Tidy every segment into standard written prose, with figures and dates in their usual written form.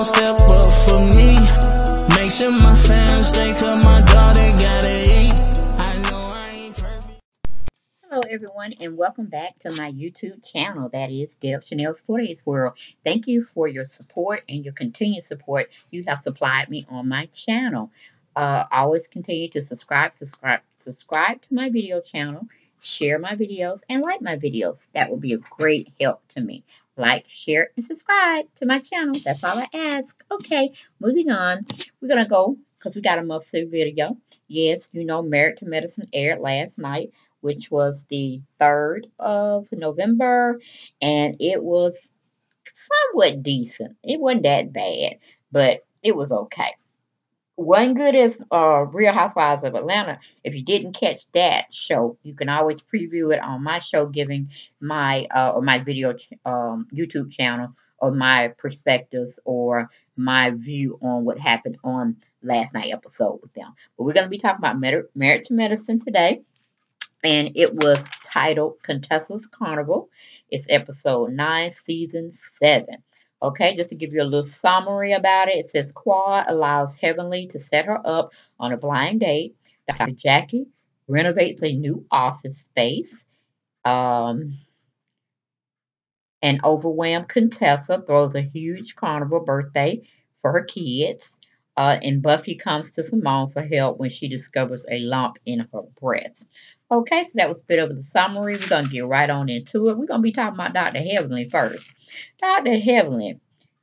gon' step up for me. Make sure my fans stay, 'cause my daughter gotta eat. I know I ain't perfect. Hello everyone, and welcome back to my YouTube channel. That is Deb Chanel's 40s World. Thank you for your support and your continued support you have supplied me on my channel. Always continue to subscribe to my video channel, share my videos, and like my videos. That would be a great help to me. Like, share, and subscribe to my channel. That's all I ask. Okay, moving on. We're going to go, because we got a must-see video. Yes, you know, Married to Medicine aired last night, which was the 3rd of November, and it was somewhat decent. It wasn't that bad, but it was okay. Wasn't good as Real Housewives of Atlanta. If you didn't catch that show, you can always preview it on my show, giving my my video YouTube channel or my perspectives or my view on what happened on last night's episode with them. But we're going to be talking about Married to Medicine today, and it was titled Contessa's Carnival. It's episode 9, season 7. Okay, just to give you a little summary about it, it says Quad allows Heavenly to set her up on a blind date. Dr. Jackie renovates a new office space. An overwhelmed Contessa throws a huge carnival birthday for her kids. And Buffy comes to Simone for help when she discovers a lump in her breast. Okay, so that was a bit of the summary. We're going to get right on into it. We're going to be talking about Dr. Heavenly first. Dr. Heavenly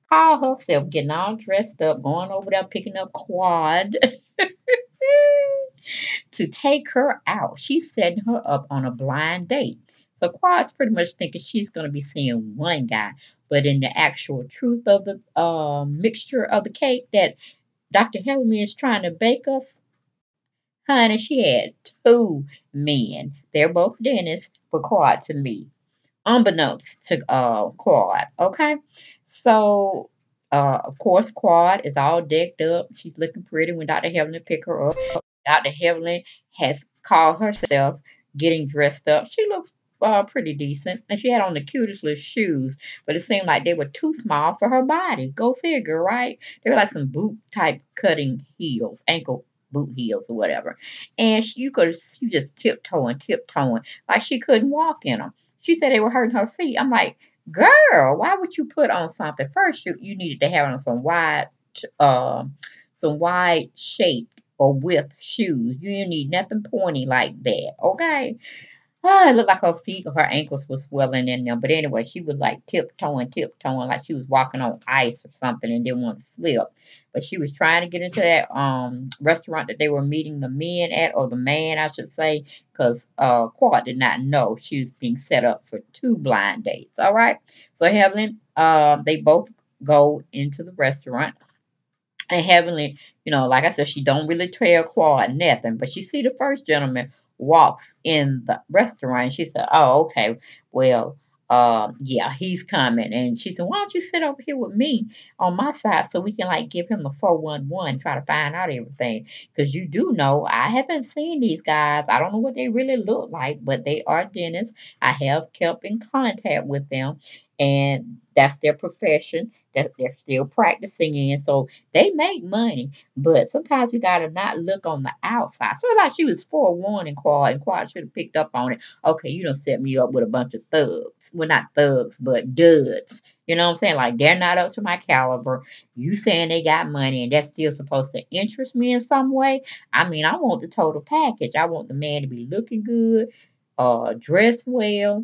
call herself getting all dressed up, going over there picking up Quad to take her out. She's setting her up on a blind date. So Quad's pretty much thinking she's going to be seeing one guy. But in the actual truth of the mixture of the cake that Dr. Heavenly is trying to bake us, honey, she had 2 men. They're both dentists, but Quad to me. Unbeknownst to Quad, okay? So, of course, Quad is all decked up. She's looking pretty when Dr. Heavenly pick her up. Dr. Heavenly has called herself getting dressed up. She looks pretty decent, and she had on the cutest little shoes, but it seemed like they were too small for her body. Go figure, right? They were like some boot-type cutting heels, ankle boot heels or whatever, and she just tiptoeing, like she couldn't walk in them. She said they were hurting her feet. I'm like, girl, why would you put on something? First, you needed to have on some wide shaped or width shoes. You didn't need nothing pointy like that, okay? Oh, it looked like her feet or her ankles were swelling in them, but anyway, she was like tiptoeing, like she was walking on ice or something and didn't want to slip. But she was trying to get into that restaurant that they were meeting the men at, or the man, I should say, because Quad did not know she was being set up for 2 blind dates. All right. So Heavenly, they both go into the restaurant, and Heavenly, you know, like I said, she don't really tell Quad nothing, but she see the first gentleman walks in the restaurant, and she said, "Oh, okay. Well, yeah, he's coming." And she said, "Why don't you sit over here with me on my side so we can like give him a 411, try to find out everything? Because you do know I haven't seen these guys. I don't know what they really look like, but they are dentists. I have kept in contact with them, and that's their profession that they're still practicing in. So they make money, but sometimes you gotta not look on the outside." So it's like she was forewarning Quad, and Quad should have picked up on it. Okay, you done set me up with a bunch of thugs. Well, not thugs, but duds. You know what I'm saying? Like, they're not up to my caliber. You saying they got money, and that's still supposed to interest me in some way. I mean, I want the total package. I want the man to be looking good, dressed well,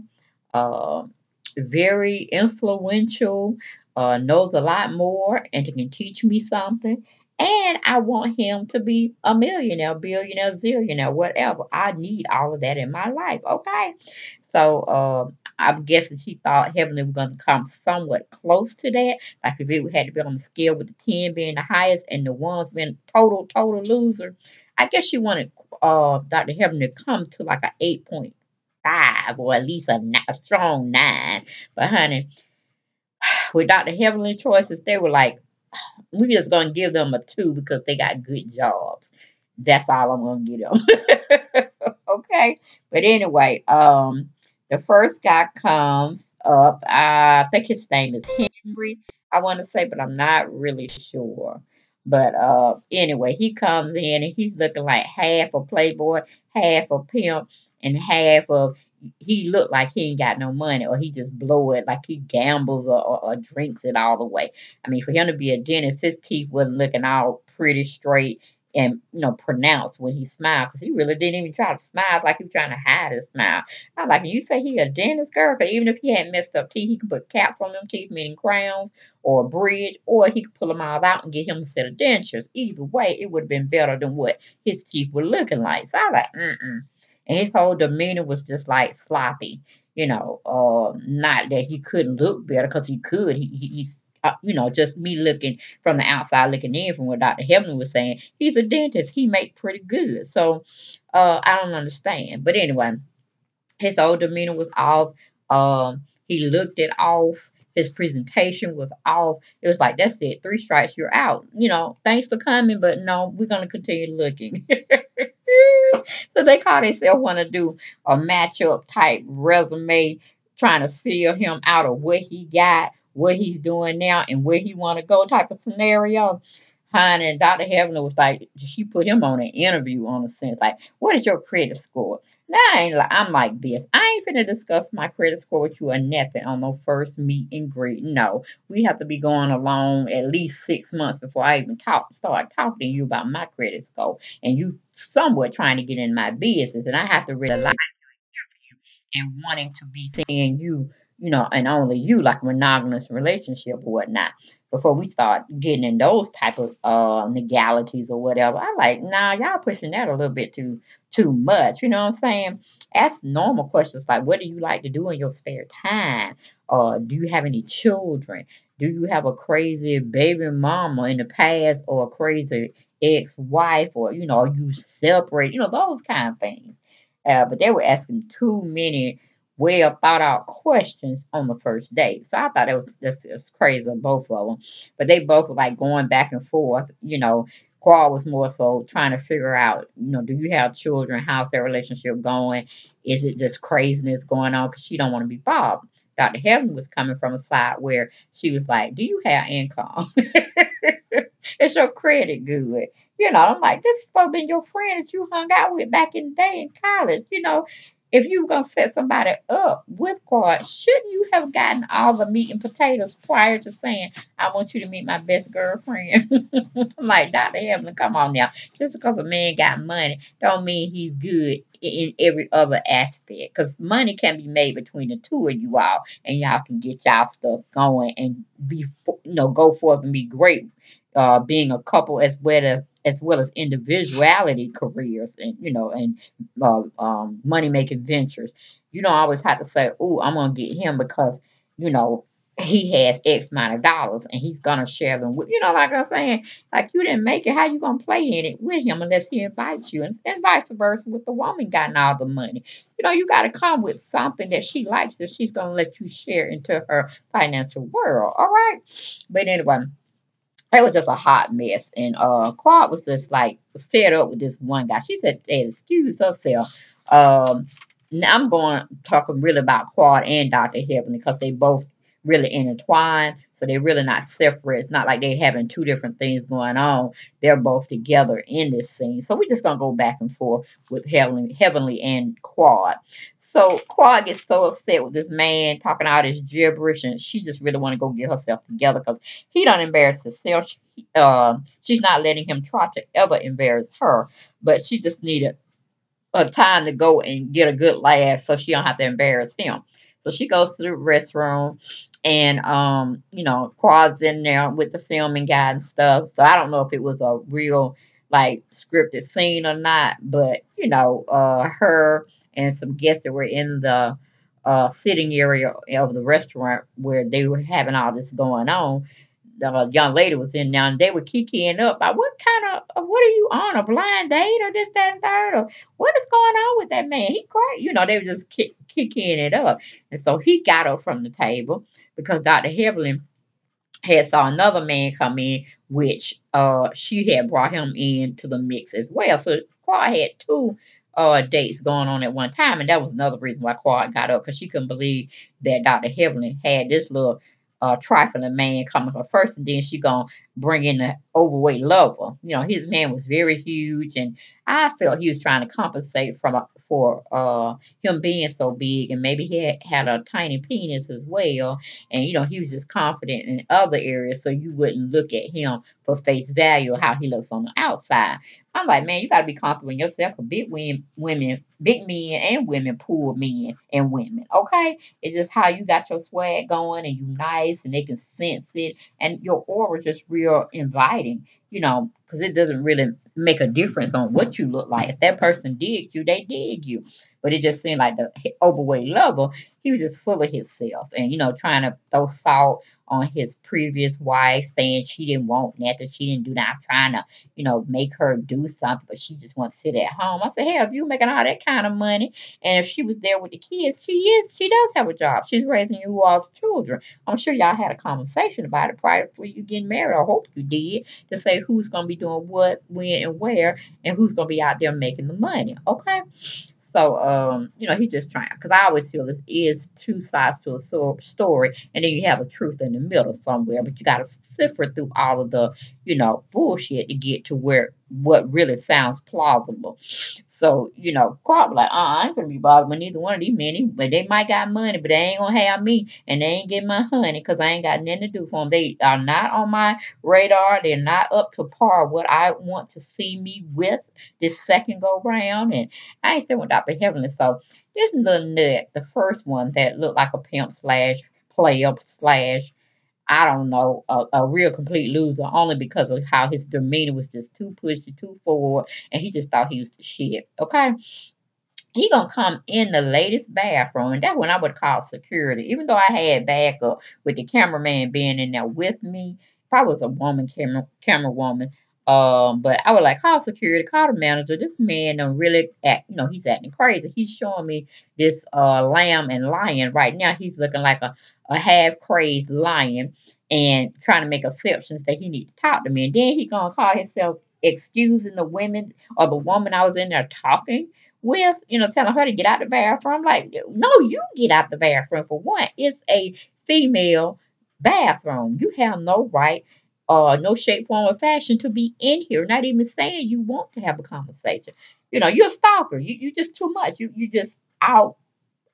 very influential, knows a lot more and can teach me something. And I want him to be a millionaire, billionaire, zillionaire, whatever. I need all of that in my life, okay? So I'm guessing she thought Heavenly was going to come somewhat close to that. Like if it had to be on the scale with the 10 being the highest and the 1's being total loser. I guess she wanted Dr. Heavenly to come to like an 8.5 or at least a strong 9. But honey, with Dr. Heavenly choices, they were like, "We just gonna give them a 2 because they got good jobs. That's all I'm gonna give them." Okay, but anyway, the first guy comes up. I think his name is Henry. I want to say, but I'm not really sure. But anyway, he comes in and he's looking like half a playboy, half a pimp, and half of he looked like he ain't got no money, or he just blow it, like he gambles or drinks it all the way. I mean, for him to be a dentist, his teeth wasn't looking all pretty straight and, you know, pronounced when he smiled, because he really didn't even try to smile. It's like he was trying to hide his smile. I was like, you say he a dentist, girl? Because even if he had messed up teeth, he could put caps on them teeth, meaning crowns or a bridge, or he could pull them all out and get him a set of dentures. Either way, it would have been better than what his teeth were looking like. So I was like, And his whole demeanor was just like sloppy, you know, not that he couldn't look better, because he could. You know, just me looking from the outside, looking in from what Dr. Heavenly was saying, he's a dentist. He make pretty good. So I don't understand. But anyway, his whole demeanor was off. He looked it off. His presentation was off. It was like, that's it. 3 strikes, you're out. You know, thanks for coming, but no, we're going to continue looking. So they call themselves want to do a matchup type resume, trying to feel him out of what he got, what he's doing now, and where he want to go type of scenario. Honey, and Dr. Heavenly was like, she put him on an interview on a sense. Like, what is your credit score? Now, I'm like this. I ain't finna discuss my credit score with you or nothing on no first meet and greet. No, we have to be going along at least 6 months before I even start talking to you about my credit score. And you somewhat trying to get in my business. And I have to really like you and wanting to be seeing you, you know, and only you, like monogamous relationship or whatnot, before we start getting in those type of legalities or whatever. I like, nah, y'all pushing that a little bit too much. You know what I'm saying? Ask normal questions like, what do you like to do in your spare time? Do you have any children? Do you have a crazy baby mama in the past, or a crazy ex-wife, or, you know, are you separate? You know, those kind of things. But they were asking too many well thought out questions on the first date. So I thought it was just crazy on both of them. But they both were like going back and forth. You know, Carl was more so trying to figure out, you know, do you have children? How's their relationship going? Is it just craziness going on? Because she don't want to be bothered. Dr. Heaven was coming from a side where she was like, do you have income? Is your credit good? You know, I'm like, this is supposed to be your friend that you hung out with back in the day in college, you know. If you were going to set somebody up with Quad, shouldn't you have gotten all the meat and potatoes prior to saying, I want you to meet my best girlfriend? I'm like, Dr. Heaven, come on now. Just because a man got money don't mean he's good in every other aspect. Because money can be made between the two of you all. And y'all can get y'all stuff going and be, you know, go forth and be great being a couple, as well as individuality careers and, you know, and money-making ventures. You don't always have to say, oh, I'm going to get him because, you know, he has X amount of dollars and he's going to share them with, you know, like I'm saying, like you didn't make it. How you going to play in it with him unless he invites you? And vice versa with the woman gotten all the money. You know, you got to come with something that she likes that she's going to let you share into her financial world. All right. But anyway, it was just a hot mess. And Quad was just like fed up with this one guy. She said, excuse herself. Now I'm going to talk really about Quad and Dr. Heavenly because they both really intertwined. So they're really not separate. It's not like they're having two different things going on. They're both together in this scene. So we're just going to go back and forth with Heavenly and Quad. So Quad gets so upset with this man talking all this gibberish, and she just really want to go get herself together because he done embarrassed herself. She's not letting him try to ever embarrass her, but she just needed a time to go and get a good laugh so she don't have to embarrass him. So she goes to the restroom, and, you know, Quad's in there with the filming guy and stuff. So I don't know if it was a real, like, scripted scene or not. But, you know, her and some guests that were in the sitting area of the restaurant where they were having all this going on. The young lady was in there, and they were kikiing up about what kind of, what are you on, a blind date or this, that, and third, or what is going on with that man? He great. You know, they were just kicking it up. And so he got up from the table because Dr. Heavenly had saw another man come in, which she had brought him into the mix as well. So Quad had two dates going on at one time, and that was another reason why Quad got up, because she couldn't believe that Dr. Heavenly had this little trifling man coming for first, and then she gonna bring in the overweight lover. You know, his man was very huge, and I felt he was trying to compensate for him being so big, and maybe he had a tiny penis as well, and you know, he was just confident in other areas, so you wouldn't look at him for face value, how he looks on the outside. I'm like, man, you gotta be comfortable in yourself. Big men and women pull men and women, okay? It's just how you got your swag going, and you nice, and they can sense it, and your aura is just real inviting, you know, because it doesn't really make a difference on what you look like. If that person digs you, they dig you. But it just seemed like the overweight lover, he was just full of himself, and, you know, trying to throw salt on his previous wife, saying she didn't want nothing, she didn't do that, trying to, you know, make her do something, but she just wants to sit at home. I said, hell, if you making all that kind of money, and if she was there with the kids, she does have a job. She's raising you all's children. I'm sure y'all had a conversation about it prior before you getting married. I hope you did, to say who's going to be doing what, when, and where, and who's going to be out there making the money, okay? So, you know, he's just trying, because I always feel this is two sides to a story, and then you have a truth in the middle somewhere, but you got to sift through all of the, you know, bullshit to get to where what really sounds plausible. So, you know, probably like, I ain't going to be bothered with neither one of these men, but they might got money, but they ain't going to have me, and they ain't getting my honey, because I ain't got nothing to do for them. They are not on my radar. They're not up to par what I want to see me with this second go round, and I ain't still with Dr. Heavenly. So this little nut, the first one that looked like a pimp slash player slash, I don't know, a real complete loser, only because of how his demeanor was just too pushy, too forward, and he just thought he was the shit, okay? He gonna come in the latest bathroom, and that's when I would call security. Even though I had backup with the cameraman being in there with me, probably was a woman, camera woman, but I would like call security, call the manager. This man don't really act, you know, he's acting crazy. He's showing me this lamb and lion right now. He's looking like a half-crazed lion and trying to make assumptions that he need to talk to me. And then he gonna call himself excusing the women or the woman I was in there talking with, you know, telling her to get out the bathroom. I'm like, no, you get out the bathroom for one. It's a female bathroom. You have no right, no shape, form, or fashion to be in here. Not even saying you want to have a conversation. You know, you're a stalker. You just too much. You just out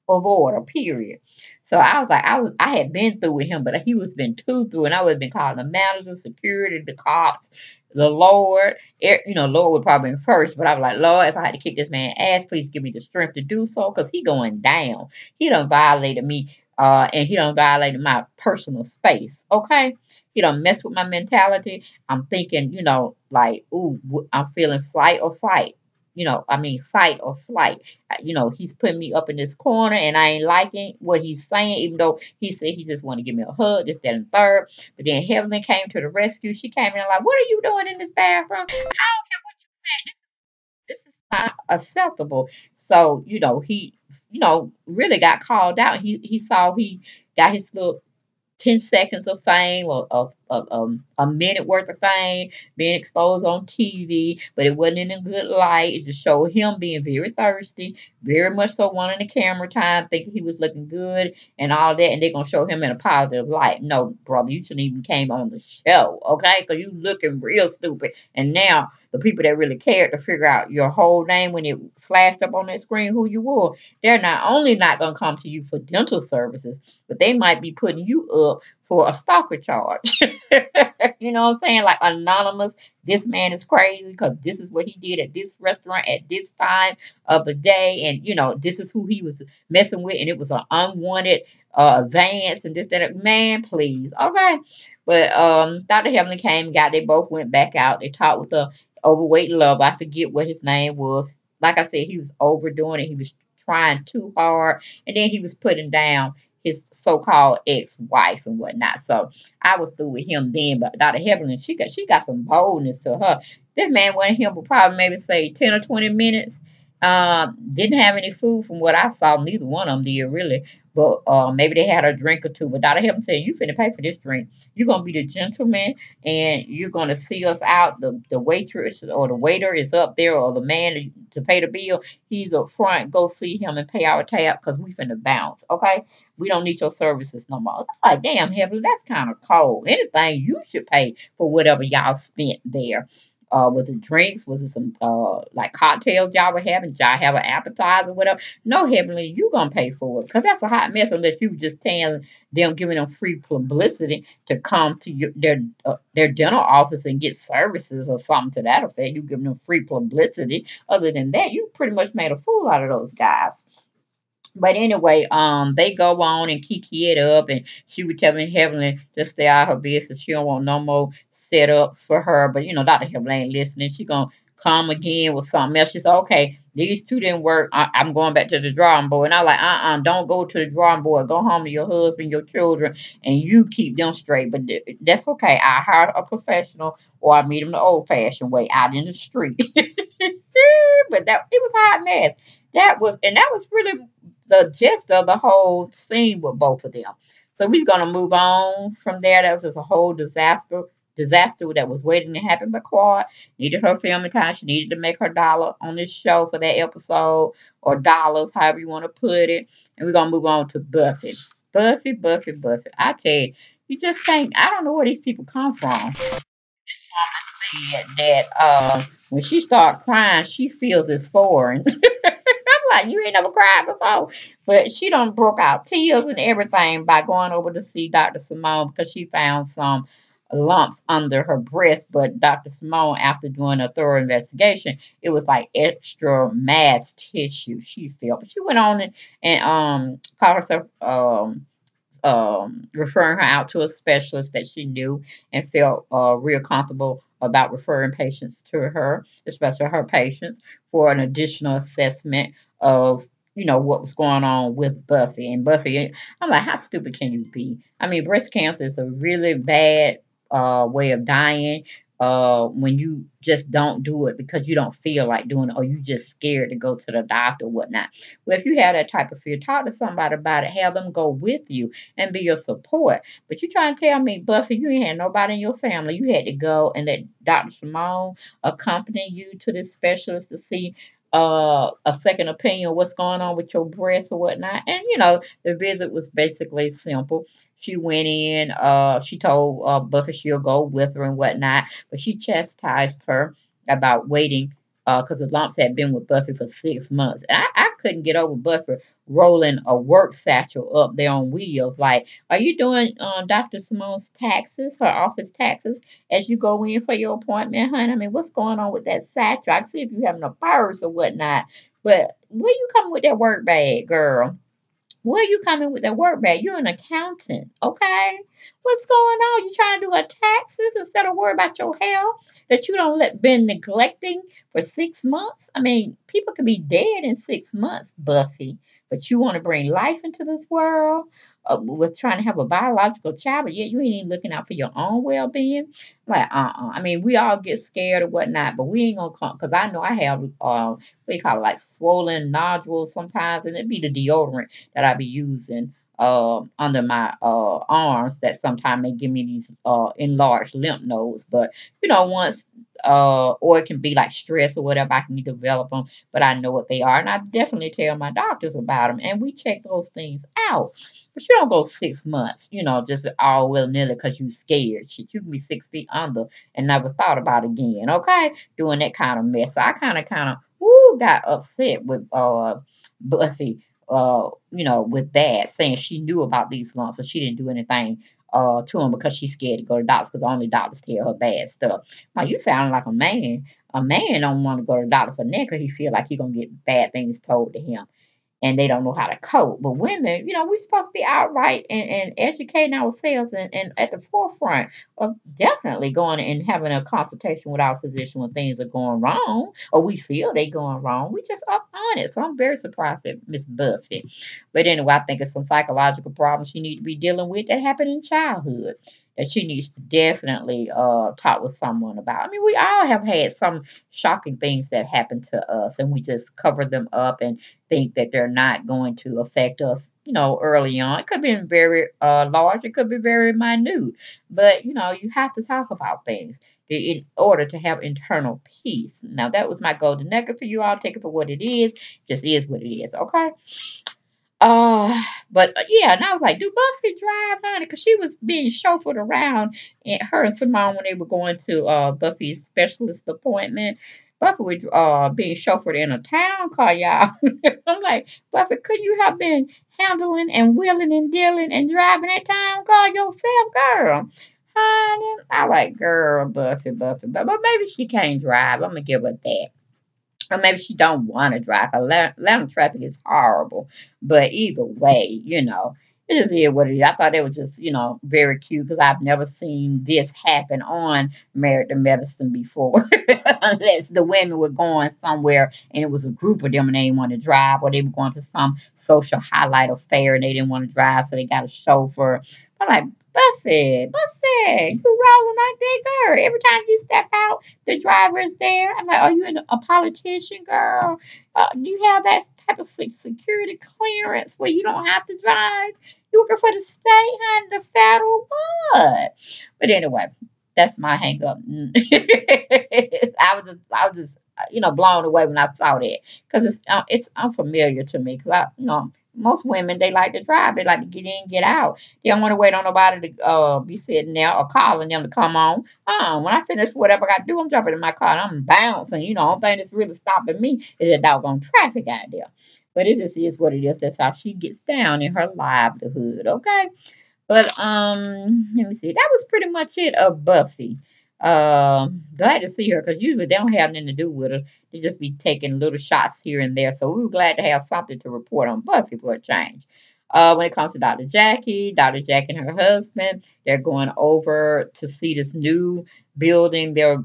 of order, period. So I was like, I had been through with him, but he was been too through, and I would have been calling the manager, security, the cops, the Lord. You know, Lord would probably been first, but I was like, Lord, if I had to kick this man's ass, please give me the strength to do so, because he going down. He done violated me, and he done violated my personal space, okay? He done messed with my mentality. I'm thinking, you know, like, ooh, I'm feeling flight or fight. You know, I mean, fight or flight. You know, he's putting me up in this corner, and I ain't liking what he's saying, even though he said he just wanted to give me a hug, this, that, and third. But then Heavenly came to the rescue. She came in like, what are you doing in this bathroom? I don't care what you say. This is not acceptable. So, you know, he, you know, really got called out. He saw he got his little 10 seconds of fame, or a minute worth of fame, being exposed on TV, but it wasn't in a good light. It just showed him being very thirsty, very much so wanting the camera time, thinking he was looking good and all that, and they're going to show him in a positive light. No, brother, you shouldn't even came on the show, okay? Because you looking real stupid. And now the people that really cared to figure out your whole name when it flashed up on that screen, who you were, they're not only not going to come to you for dental services, but they might be putting you up for a stalker charge. You know what I'm saying? Like anonymous, this man is crazy because this is what he did at this restaurant at this time of the day. And, you know, this is who he was messing with. And it was an unwanted advance and this, that. Man, please. Okay. But Dr. Heavenly came, got, they both went back out. They talked with the overweight lover. I forget what his name was. Like I said, he was overdoing it. He was trying too hard. And then he was putting down his so-called ex-wife and whatnot. So I was through with him then, but Dr. Heavenly, she got some boldness to her. This man went him for probably maybe say 10 or 20 minutes. Didn't have any food from what I saw. Neither one of them did really. but maybe they had a drink or two without him saying, you finna pay for this drink. You're going to be the gentleman and you're going to see us out. The waitress or the waiter is up there, or the man to pay the bill, he's up front. Go see him and pay our tab because we finna bounce, okay? We don't need your services no more. I'm like, damn, Heavenly, that's kind of cold. Anything, you should pay for whatever y'all spent there. Was it drinks? Was it some, like cocktails y'all were having? Did y'all have an appetizer or whatever? No, Heavenly, you gonna pay for it. Because that's a hot mess unless you just telling them, giving them free publicity to come to your, their dental office and get services or something to that effect. You giving them free publicity. Other than that, you pretty much made a fool out of those guys. But anyway, they go on and kiki it up, and she was telling Heavenly just stay out of her business. She don't want no more setups for her. But, you know, Dr. Heavenly ain't listening. She going to come again with something else. She said, okay, these two didn't work. I'm going back to the drawing board. And I'm like, don't go to the drawing board. Go home to your husband, your children, and you keep them straight. But that's okay. I hired a professional, or I meet him the old-fashioned way out in the street. But that, it was a hot mess. That was really the gist of the whole scene with both of them. So we're going to move on from there. That was just a whole disaster that was waiting to happen. But Quad needed her filming time. She needed to make her dollar on this show for that episode, or dollars, however you want to put it. And we're going to move on to Buffy. Buffy. I tell you, you just think, I don't know where these people come from. This woman said that when she starts crying, she feels it's foreign. Like, you ain't never cried before. But she done broke out tears and everything by going over to see Dr. Simone because she found some lumps under her breast. But Dr. Simone, after doing a thorough investigation, it was like extra mass tissue she felt. But she went on and called herself referring her out to a specialist that she knew and felt real comfortable about referring patients to her, especially her patients, for an additional assessment of, you know, what was going on with Buffy. And Buffy, I'm like, how stupid can you be? I mean, breast cancer is a really bad way of dying when you just don't do it because you don't feel like doing it, or you just scared to go to the doctor or whatnot. Well, if you have that type of fear, talk to somebody about it. Have them go with you and be your support. But you trying to tell me, Buffy, you ain't had nobody in your family. You had to go and let Dr. Simone accompany you to this specialist to see a second opinion, what's going on with your breasts or whatnot. And, you know, the visit was basically simple. She went in, she told Buffy she'll go with her and whatnot, but she chastised her about waiting because the lumps had been with Buffy for 6 months. And I couldn't get over Buffy rolling a work satchel up there on wheels. Like, are you doing Dr. Simone's taxes, her office taxes, as you go in for your appointment, honey? I mean, what's going on with that satchel? I can see if you having a purse or whatnot, but where you coming with that work bag, girl? Where you coming with that work bag? You're an accountant, okay? What's going on? You trying to do her taxes instead of worry about your health that you don't been neglecting for 6 months? I mean, people could be dead in 6 months, Buffy. But you want to bring life into this world with trying to have a biological child, but yet you ain't even looking out for your own well-being. Like, I mean, we all get scared or whatnot, but we ain't going to come, because I know I have, what do you call it, like swollen nodules sometimes, and it'd be the deodorant that I be using under my arms that sometimes may give me these enlarged lymph nodes. But, you know, once, or it can be like stress or whatever, I can develop them, but I know what they are, and I definitely tell my doctors about them, and we check those things out. But you don't go 6 months, you know, just all willy-nilly because you scared. Shit, you can be 6 feet under and never thought about it again, okay? Doing that kind of mess. So I kind of got upset with Buffy, you know, with that, saying she knew about these lumps, so she didn't do anything to him because she's scared to go to doctors because only doctors tell her bad stuff. Now, you sound like a man. A man don't want to go to the doctor for that because he feel like he's going to get bad things told to him, and they don't know how to cope. But women, you know, we're supposed to be outright and educating ourselves and at the forefront of definitely going and having a consultation with our physician when things are going wrong, or we feel they're going wrong. We just up on it. So I'm very surprised at Miss Buffy. But anyway, I think it's some psychological problems you need to be dealing with that happened in childhood that she needs to definitely talk with someone about. I mean, we all have had some shocking things that happen to us, and we just cover them up and think that they're not going to affect us, early on. It could have been very large. It could be very minute. But, you have to talk about things in order to have internal peace. Now, that was my golden nugget for you all. Take it for what it is. Just is what it is, okay? Yeah, and I was like, do Buffy drive, honey? Because she was being chauffeured around, and her and Simone, when they were going to Buffy's specialist appointment, Buffy was being chauffeured in a town car, y'all. I'm like, Buffy, couldn't you have been handling and wheeling and dealing and driving that town car yourself, girl? Honey, I like, girl, Buffy, but maybe she can't drive. I'm going to give her that. Or maybe she don't want to drive. Atlanta traffic is horrible. But either way, it just is what it is. I thought it was just, very cute because I've never seen this happen on Married to Medicine before. Unless the women were going somewhere and it was a group of them and they didn't want to drive, or they were going to some social highlight affair and they didn't want to drive, so they got a chauffeur. I'm like, Buffy, you rolling like that, girl. Every time you step out, the driver is there. I'm like, are you a politician, girl? Do you have that type of security clearance where you don't have to drive? You working for the state, honey, the federal what? But anyway, that's my hang up. I was just, blown away when I saw that, because it's unfamiliar to me, because most women, they like to drive. They like to get in, get out. They don't want to wait on nobody to be sitting there or calling them to come on. When I finish whatever I got to do, I'm jumping in my car and I'm bouncing. Only thing that's really stopping me is that doggone traffic out there. But it just is what it is. That's how she gets down in her livelihood, okay? But, let me see. That was pretty much it of Buffy. Glad to see her, because usually they don't have nothing to do with her. They just be taking little shots here and there. So we were glad to have something to report on Buffy for a change. When it comes to Dr. Jackie and her husband, they're going over to see this new building they're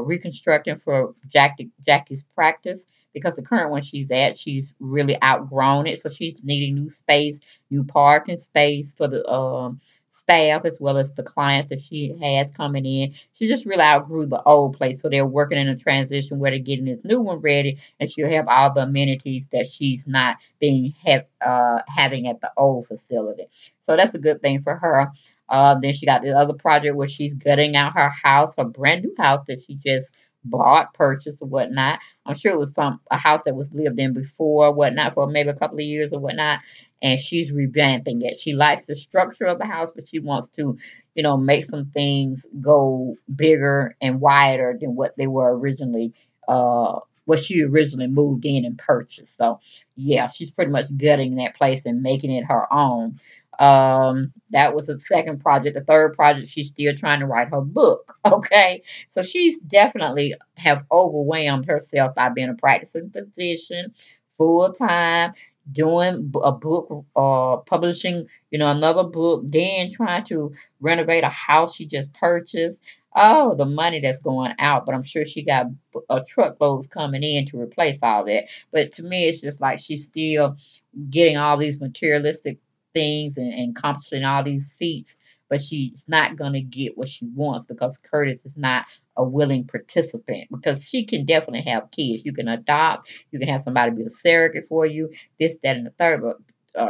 reconstructing for Jackie's practice, because the current one she's at, she's really outgrown it. So she's needing new space, new parking space for the staff, as well as the clients that she has coming in. She just really outgrew the old place, so they're working in a transition where they're getting this new one ready, and she'll have all the amenities that she's not being having at the old facility. So that's a good thing for her. Then she got the other project where she's gutting out her house, her brand new house that she just bought, purchased, or whatnot. I'm sure it was a house that was lived in before, or whatnot, for maybe a couple of years or whatnot. And she's revamping it. She likes the structure of the house, but she wants to, make some things go bigger and wider than what they were originally, what she originally moved in and purchased. So, yeah, she's pretty much gutting that place and making it her own. That was the second project. The third project, she's still trying to write her book, okay? So she's definitely have overwhelmed herself by being a practicing physician, full-time, doing a book, publishing, another book, then trying to renovate a house she just purchased. Oh, the money that's going out, but I'm sure she got a truckloads coming in to replace all that. But to me, it's just like she's still getting all these materialistic things and accomplishing all these feats, but she's not going to get what she wants because Curtis is not a willing participant, because she can definitely have kids. You can adopt. You can have somebody be a surrogate for you. This, that, and the third. But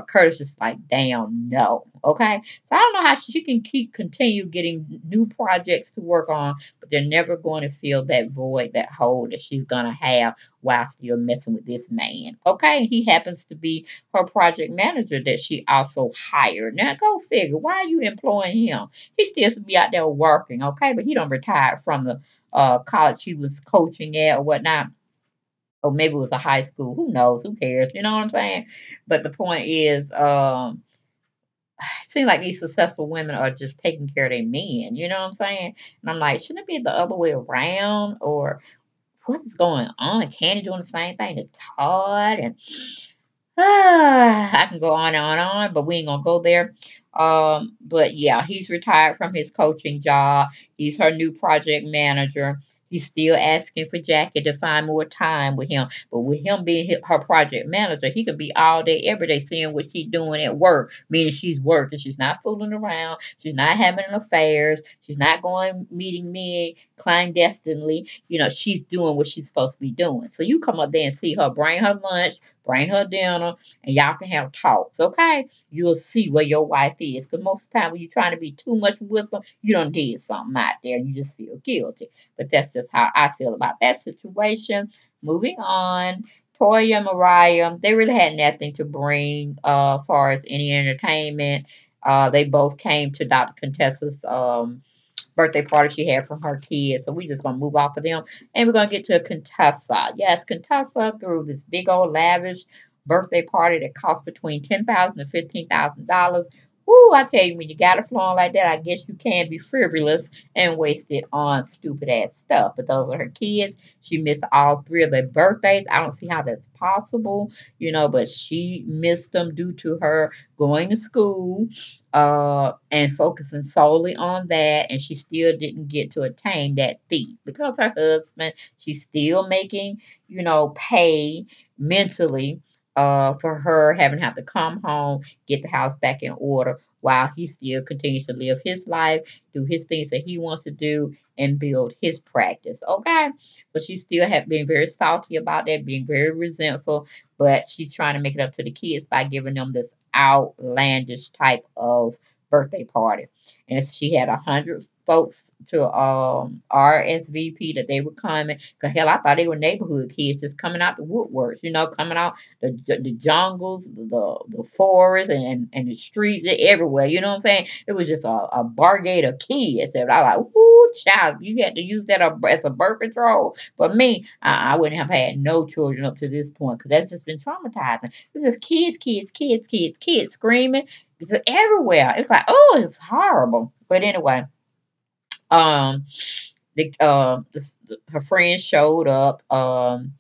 Curtis is like, damn, no. Okay? So I don't know how she can continue getting new projects to work on, but they're never going to fill that void, that hole that she's going to have while still messing with this man. Okay? He happens to be her project manager that she also hired. Now, go figure. Why are you employing him? He still should be out there working, okay? But he done retired from the college he was coaching at or whatnot. Or maybe it was a high school. Who knows? Who cares? You know what I'm saying? But the point is, it seems like these successful women are just taking care of their men. You know what I'm saying? And I'm like, shouldn't it be the other way around? Or what is going on? Candy doing the same thing to Todd? And I can go on and on and on, but we ain't going to go there. But yeah, he's retired from his coaching job. He's her new project manager. He's still asking for Jackie to find more time with him. But with him being her project manager, he can be all day, every day, seeing what she's doing at work. Meaning she's working. She's not fooling around. She's not having affairs. She's not going meeting men clandestinely. She's doing what she's supposed to be doing. So you come up there and see her, bring her lunch, Bring her dinner, and y'all can have talks, okay? You'll see where your wife is. Because most of the time when you're trying to be too much with her, you done did something out there. You just feel guilty. But that's just how I feel about that situation. Moving on. Toya and Mariah, they really had nothing to bring far as any entertainment. They both came to Dr. Contessa's birthday party she had from her kids. So we're just going to move off of them. And we're going to get to Contessa. Yes, Contessa threw this big old lavish birthday party that cost between $10,000 to $15,000. Woo, I tell you, when you got it flowing like that, I guess you can be frivolous and waste it on stupid-ass stuff. But those are her kids. She missed all three of their birthdays. I don't see how that's possible, you know, but she missed them due to her going to school and focusing solely on that. And she still didn't get to attain that feat because her husband, she's still making, you know, pay mentally for her having to have to come home, get the house back in order while he still continues to live his life, do his things that he wants to do, and build his practice, okay? So she still have been very salty about that, being very resentful, but she's trying to make it up to the kids by giving them this outlandish type of birthday party. And she had 100 folks to RSVP that they were coming. Because, hell, I thought they were neighborhood kids just coming out the woodworks, you know, coming out the jungles, the forests, and the streets everywhere, you know what I'm saying? It was just a barricade of kids. I was like, ooh, child, you had to use that as a birth control. But me, I wouldn't have had no children up to this point because that's just been traumatizing. It's just kids screaming. It's everywhere. It's like, oh, it's horrible. But anyway, her friends showed up. Let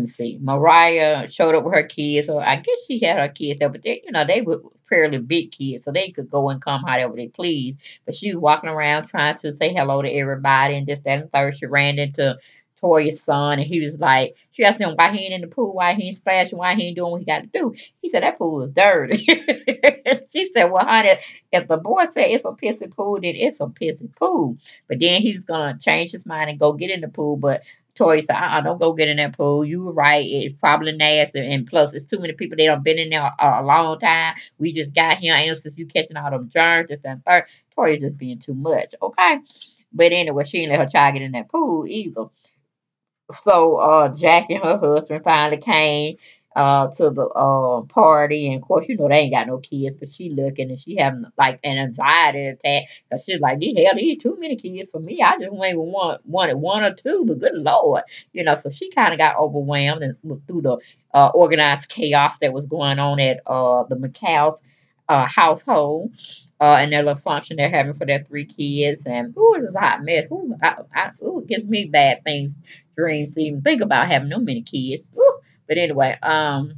me see. Mariah showed up with her kids. So I guess she had her kids there, but they, you know, they were fairly big kids, so they could go and come however they pleased. But she was walking around trying to say hello to everybody and this, that, and third. She ran into Toya's son, and he was like, she asked him why he ain't in the pool, why he ain't splashing, why he ain't doing what he got to do. He said, that pool is dirty. She said, well, honey, if the boy said it's a pissy pool, then it's a pissy pool. But then he was going to change his mind and go get in the pool, but Toya said, don't go get in that pool. You were right. It's probably nasty, and plus, it's too many people. They done been in there a long time. We just got here, and since you catching all them germs, this, that, and third. Toya just being too much, okay? But anyway, she didn't let her child get in that pool either. So Jack and her husband finally came to the party, and of course, you know, they ain't got no kids, but she looking and she having like an anxiety attack because she's like, these too many kids for me. I just ain't wanted one or two, but good Lord, you know. So she kind of got overwhelmed and through the organized chaos that was going on at the McCall's household and their little function they're having for their three kids, and ooh, this is a hot mess. Ooh, it gives me bad things. Dreams to even think about having no many kids. Woo! But anyway, and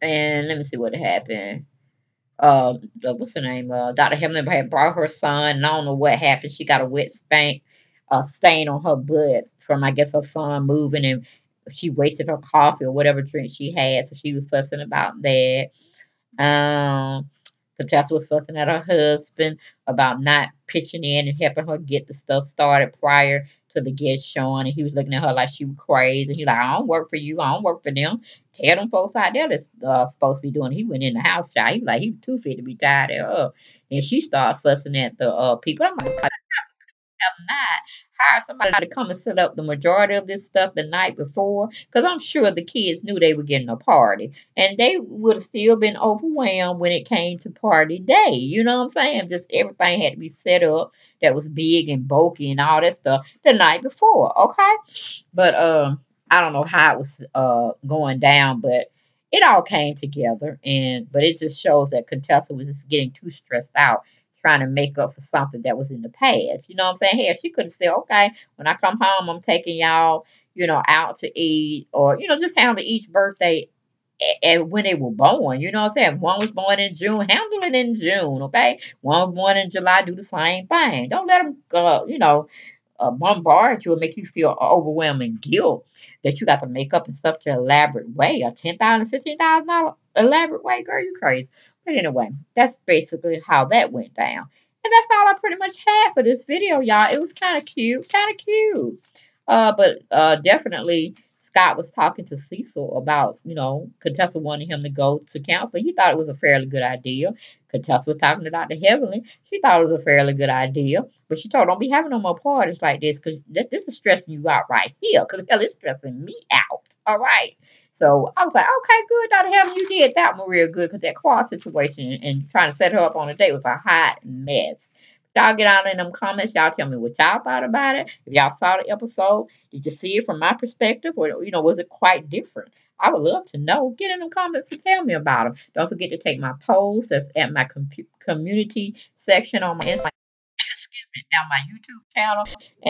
let me see what happened. What's her name? Dr. Hemlin had brought her son, and I don't know what happened. She got a wet stain on her butt from, I guess, her son moving, and she wasted her coffee or whatever drink she had, so she was fussing about that. Contessa was fussing at her husband about not pitching in and helping her get the stuff started prior to the guest showing, and he was looking at her like she was crazy. He's like, I don't work for you. I don't work for them. Tell them folks out there that's supposed to be doing it. He went in the house, child. He was like, he was too fit to be tired of her. And she started fussing at the people. I'm like, I'm not. Hire somebody to come and set up the majority of this stuff the night before, because I'm sure the kids knew they were getting a party, and they would have still been overwhelmed when it came to party day. You know what I'm saying? Just everything had to be set up that was big and bulky and all that stuff the night before, okay? But I don't know how it was going down, but it all came together, but it just shows that Contessa was just getting too stressed out, trying to make up for something that was in the past. You know what I'm saying? Hey, she could have said, okay, when I come home, I'm taking y'all, you know, out to eat, or, you know, just handle each birthday and when they were born. You know what I'm saying? One was born in June, handle it in June, okay? One was born in July, do the same thing. Don't let them, you know, bombard you and make you feel overwhelming guilt that you got to make up in such an elaborate way, a $10,000, $15,000 elaborate way. Girl, you crazy. But anyway, that's basically how that went down. And that's all I pretty much had for this video, y'all. It was kind of cute. But definitely Scott was talking to Cecil about, you know, Contessa wanted him to go to counseling. He thought it was a fairly good idea. Contessa was talking to Dr. Heavenly. She thought it was a fairly good idea. But she told her, don't be having no more parties like this because this is stressing you out right here. Because, hell, it's stressing me out. All right. So I was like, okay, good, Dr. Heavenly, you did that one real good. Because that car situation and trying to set her up on a date was a hot mess. Y'all get out in them comments. Y'all tell me what y'all thought about it. If y'all saw the episode, did you see it from my perspective? Or, you know, was it quite different? I would love to know. Get in the comments and tell me about them. Don't forget to take my polls. That's at my community section on my Instagram. Excuse me, down my YouTube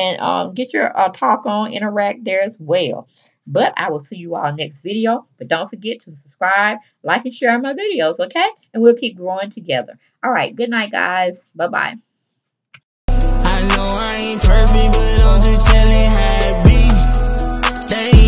channel. And get your talk on, interact there as well. But I will see you all next video. But don't forget to subscribe, like, and share my videos, okay? And we'll keep growing together. All right, good night, guys. Bye-bye. I know I ain't perfect, but I'm just telling how it be.